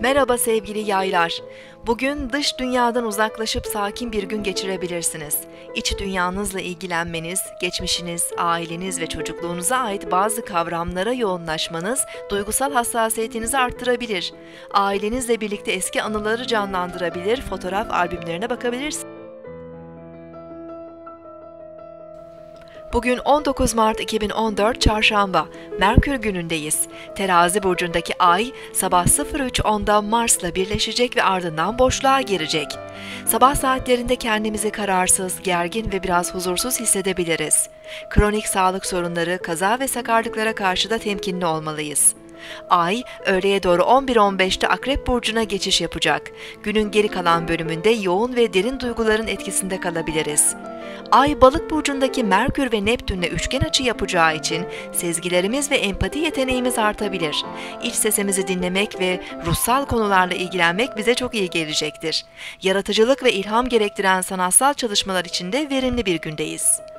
Merhaba sevgili yaylar. Bugün dış dünyadan uzaklaşıp sakin bir gün geçirebilirsiniz. İç dünyanızla ilgilenmeniz, geçmişiniz, aileniz ve çocukluğunuza ait bazı kavramlara yoğunlaşmanız duygusal hassasiyetinizi arttırabilir. Ailenizle birlikte eski anıları canlandırabilir, fotoğraf albümlerine bakabilirsiniz. Bugün 19 Mart 2014 Çarşamba, Merkür günündeyiz. Terazi burcundaki ay sabah 03:10'da Mars'la birleşecek ve ardından boşluğa girecek. Sabah saatlerinde kendimizi kararsız, gergin ve biraz huzursuz hissedebiliriz. Kronik sağlık sorunları, kaza ve sakarlıklara karşı da temkinli olmalıyız. Ay, öğleye doğru 11:15'te Akrep burcuna geçiş yapacak. Günün geri kalan bölümünde yoğun ve derin duyguların etkisinde kalabiliriz. Ay, Balık burcundaki Merkür ve Neptün'le üçgen açı yapacağı için sezgilerimiz ve empati yeteneğimiz artabilir. İç sesimizi dinlemek ve ruhsal konularla ilgilenmek bize çok iyi gelecektir. Yaratıcılık ve ilham gerektiren sanatsal çalışmalar için de verimli bir gündeyiz.